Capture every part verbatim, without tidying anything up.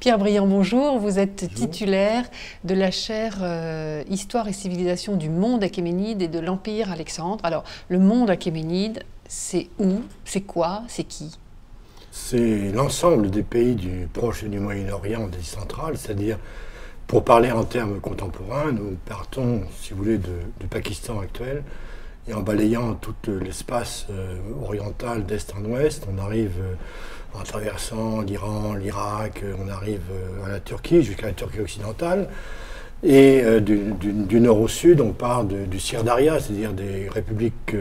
Pierre Briant, bonjour. Vous êtes bonjour. Titulaire de la chaire euh, Histoire et civilisation du monde achéménide et de l'Empire Alexandre. Alors, le monde achéménide, c'est où? C'est quoi? C'est qui? C'est l'ensemble des pays du Proche et du Moyen-Orient, des centrales, c'est-à-dire, pour parler en termes contemporains, nous partons, si vous voulez, du Pakistan actuel, et en balayant tout l'espace euh, oriental d'est en ouest, on arrive euh, en traversant l'Iran, l'Irak, on arrive à la Turquie, jusqu'à la Turquie occidentale. Et euh, du, du, du nord au sud, on part de, du Sirdaria, c'est-à-dire des républiques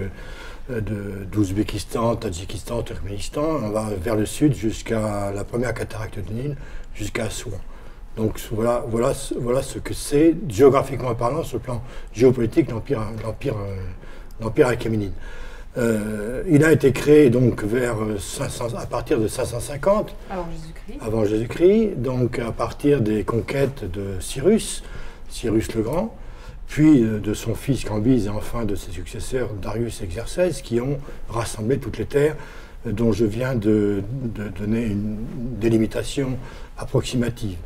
euh, d'Ouzbékistan, Tadjikistan, Turkménistan. On va vers le sud jusqu'à la première cataracte du Nil, jusqu'à Assouan. Donc voilà, voilà, voilà ce que c'est, géographiquement parlant, sur le plan géopolitique, l'Empire achéménide. Euh, il a été créé donc vers cinq cents, à partir de cinq cent cinquante avant Jésus-Christ, Jésus donc à partir des conquêtes de Cyrus, Cyrus le Grand, puis de son fils Cambise et enfin de ses successeurs Darius et Xerxès, qui ont rassemblé toutes les terres dont je viens de, de donner une délimitation approximative.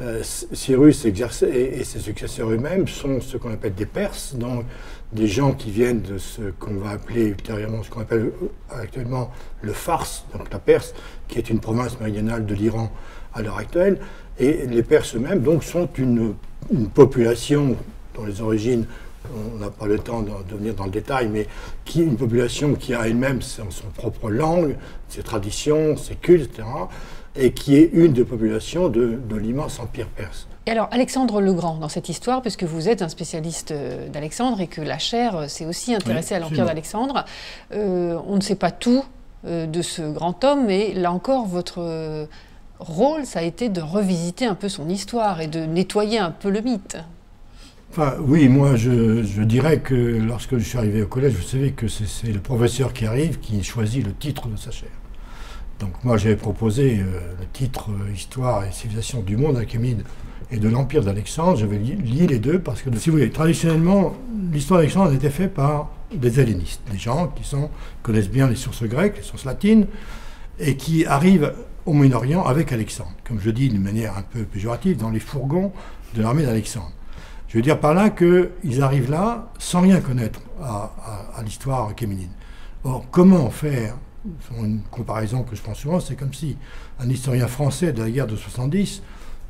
Euh, Cyrus et, et, et ses successeurs eux-mêmes sont ce qu'on appelle des Perses, donc des gens qui viennent de ce qu'on va appeler ultérieurement, ce qu'on appelle actuellement le Fars, donc la Perse, qui est une province méridionale de l'Iran à l'heure actuelle. Et les Perses eux-mêmes donc sont une, une population dont les origines, on n'a pas le temps de venir dans le détail, mais qui, une population qui a elle-même son, son propre langue, ses traditions, ses cultes, et cetera, et qui est une des populations de, de l'immense empire perse. Et alors, Alexandre le Grand, dans cette histoire, puisque vous êtes un spécialiste d'Alexandre et que la chaire s'est aussi intéressée, oui, à l'empire d'Alexandre, euh, on ne sait pas tout euh, de ce grand homme, mais là encore, votre rôle, ça a été de revisiter un peu son histoire et de nettoyer un peu le mythe. Enfin, oui, moi, je, je dirais que lorsque je suis arrivé au collège, vous savez que c'est le professeur qui arrive qui choisit le titre de sa chaire. Donc moi j'avais proposé euh, le titre euh, « Histoire et civilisation du monde achéménide et de l'Empire d'Alexandre ». J'avais li lié les deux parce que, si vous voulez, traditionnellement, l'histoire d'Alexandre a été faite par des hellénistes, des gens qui sont, connaissent bien les sources grecques, les sources latines, et qui arrivent au Moyen-Orient avec Alexandre, comme je dis d'une manière un peu péjorative, dans les fourgons de l'armée d'Alexandre. Je veux dire par là qu'ils arrivent là sans rien connaître à, à, à l'histoire achéménide. Or, comment faire? Une comparaison que je prends souvent, c'est comme si un historien français de la guerre de soixante-dix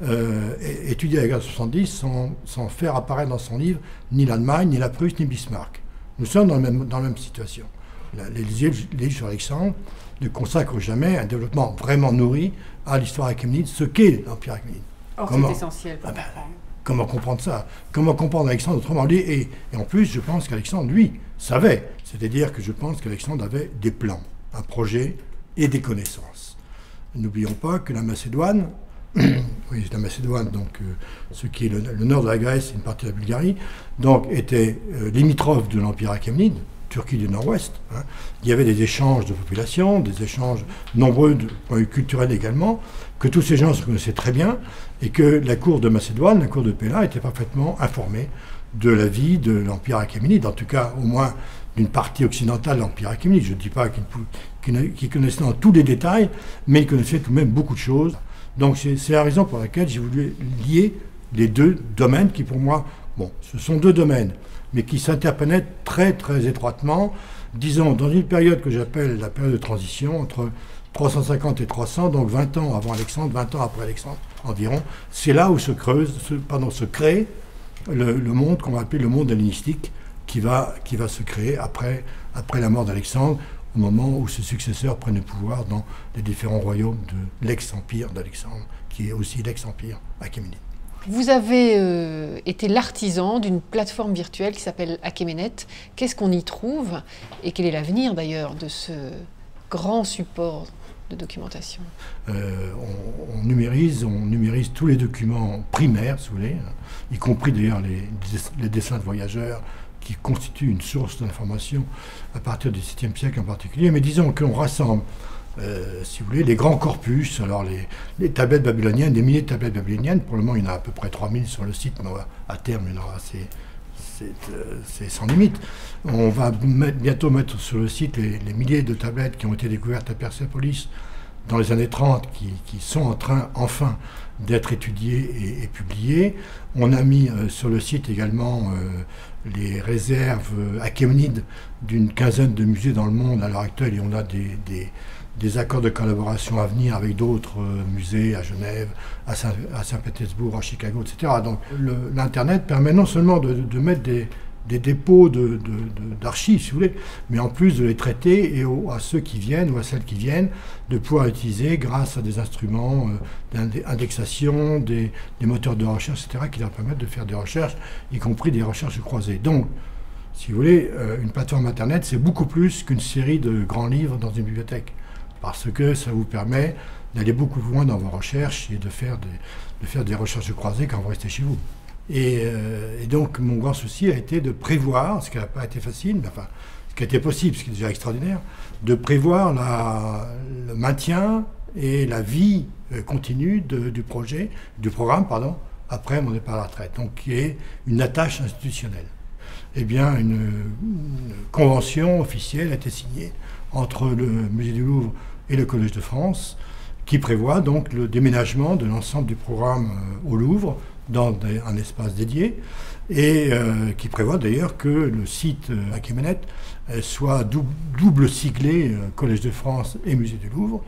euh, étudiait la guerre de soixante-dix sans, sans faire apparaître dans son livre ni l'Allemagne, ni la Prusse, ni Bismarck. Nous sommes dans, le même, dans la même situation. La, les livres sur Alexandre ne consacrent jamais un développement vraiment nourri à l'histoire achéménide, ce qu'est l'Empire achéménide. Or, c'est essentiel pour ah ben, comprendre. Comment comprendre ça? Comment comprendre Alexandre autrement dit? et, et en plus, je pense qu'Alexandre, lui, savait. C'est-à-dire que je pense qu'Alexandre avait des plans, un projet et des connaissances. N'oublions pas que la Macédoine, oui, la Macédoine, donc euh, ce qui est le, le nord de la Grèce et une partie de la Bulgarie, donc était euh, limitrophe de l'Empire achéménide, Turquie du Nord-Ouest. Hein. Il y avait des échanges de population, des échanges nombreux de points culturels également, que tous ces gens se connaissaient très bien et que la cour de Macédoine, la cour de Péla, était parfaitement informée de la vie de l'Empire achéménide, en tout cas au moins d'une partie occidentale de l'Empire achéménide. Je ne dis pas qu'ils qu'ils connaissaient dans tous les détails, mais ils connaissaient tout de même beaucoup de choses. Donc c'est la raison pour laquelle j'ai voulu lier les deux domaines qui, pour moi, bon, ce sont deux domaines, mais qui s'interpénètrent très très étroitement, disons, dans une période que j'appelle la période de transition, entre trois cent cinquante et trois cents, donc vingt ans avant Alexandre, vingt ans après Alexandre environ. C'est là où se creuse, se, pardon, se crée le, le monde qu'on va appeler le monde hellénistique, qui va, qui va se créer après, après la mort d'Alexandre, au moment où ses successeurs prennent le pouvoir dans les différents royaumes de l'ex-empire d'Alexandre, qui est aussi l'ex-empire achéménide. Vous avez euh, été l'artisan d'une plateforme virtuelle qui s'appelle Akemenet. Qu'est-ce qu'on y trouve et quel est l'avenir d'ailleurs de ce grand support de documentation? euh, on, on, numérise, on numérise tous les documents primaires, si vous voulez, y compris d'ailleurs les, les dessins de voyageurs, qui constitue une source d'information à partir du septième siècle en particulier. Mais disons qu'on rassemble, euh, si vous voulez, les grands corpus, alors les, les tablettes babyloniennes, des milliers de tablettes babyloniennes. Pour le moment, il y en a à peu près trois mille sur le site, mais à terme, il y en aura assez. C'est sans limite. On va bientôt mettre sur le site les, les milliers de tablettes qui ont été découvertes à Persepolis, dans les années trente qui, qui sont en train enfin d'être étudiés et, et publiés. On a mis euh, sur le site également euh, les réserves euh, achéménides d'une quinzaine de musées dans le monde à l'heure actuelle, et on a des, des, des accords de collaboration à venir avec d'autres euh, musées à Genève, à Saint-Pétersbourg, à, à Chicago, et cetera. Donc l'Internet permet non seulement de, de mettre des... des dépôts d'archives, si vous voulez, mais en plus de les traiter et au, à ceux qui viennent ou à celles qui viennent, de pouvoir utiliser grâce à des instruments euh, d'indexation, des, des moteurs de recherche, et cetera, qui leur permettent de faire des recherches, y compris des recherches croisées. Donc, si vous voulez, euh, une plateforme Internet, c'est beaucoup plus qu'une série de grands livres dans une bibliothèque, parce que ça vous permet d'aller beaucoup plus loin dans vos recherches et de faire des, de faire des recherches croisées quand vous restez chez vous. Et, euh, et donc mon grand souci a été de prévoir, ce qui n'a pas été facile, mais enfin ce qui a été possible, ce qui est déjà extraordinaire, de prévoir la, le maintien et la vie continue de, du projet, du programme, pardon, après mon départ à la retraite, donc qui est une attache institutionnelle. Eh bien, une, une convention officielle a été signée entre le Musée du Louvre et le Collège de France, qui prévoit donc le déménagement de l'ensemble du programme au Louvre, dans des, un espace dédié, et euh, qui prévoit d'ailleurs que le site euh, Akemenet euh, soit dou double siglé euh, Collège de France et Musée du Louvre.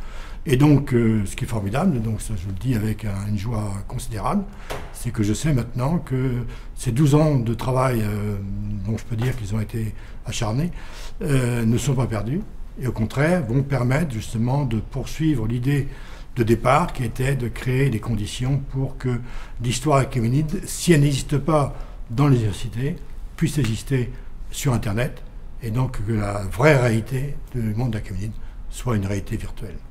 Et donc, euh, ce qui est formidable, donc ça je vous le dis avec un, une joie considérable, c'est que je sais maintenant que ces douze ans de travail, euh, dont je peux dire qu'ils ont été acharnés, euh, ne sont pas perdus, et au contraire vont permettre justement de poursuivre l'idée de départ qui était de créer des conditions pour que l'histoire achéménide, si elle n'existe pas dans les universités, puisse exister sur Internet, et donc que la vraie réalité du monde achéménide soit une réalité virtuelle.